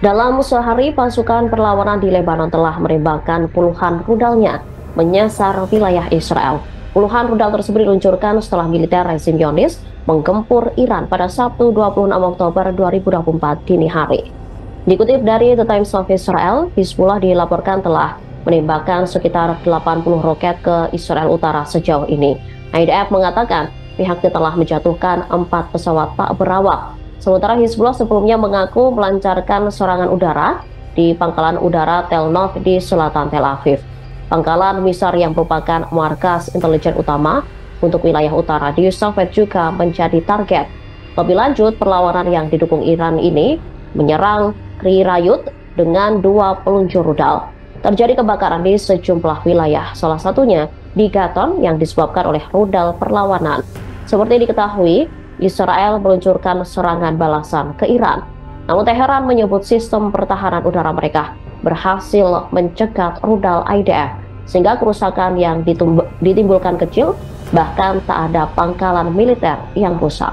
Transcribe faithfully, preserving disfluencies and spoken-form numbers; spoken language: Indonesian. Dalam sehari, pasukan perlawanan di Lebanon telah merembangkan puluhan rudalnya menyasar wilayah Israel. Puluhan rudal tersebut diluncurkan setelah militer rezim Zionis menggempur Iran pada Sabtu dua puluh enam Oktober dua ribu dua puluh empat dini hari. Dikutip dari The Times of Israel, Hizbullah dilaporkan telah menembakkan sekitar delapan puluh roket ke Israel Utara sejauh ini. I D F mengatakan pihaknya telah menjatuhkan empat pesawat tak berawak. Sementara Hizbullah sebelumnya mengaku melancarkan serangan udara di pangkalan udara Tel Nof di selatan Tel Aviv. Pangkalan Misar yang merupakan markas intelijen utama untuk wilayah utara di Soviet juga menjadi target. Lebih lanjut, perlawanan yang didukung Iran ini menyerang Kiryat dengan dua peluncur rudal. Terjadi kebakaran di sejumlah wilayah, salah satunya di Gaton yang disebabkan oleh rudal perlawanan. Seperti diketahui, Israel meluncurkan serangan balasan ke Iran. Namun Teheran menyebut sistem pertahanan udara mereka berhasil mencegat rudal I D F sehingga kerusakan yang ditimbulkan kecil, bahkan tak ada pangkalan militer yang rusak.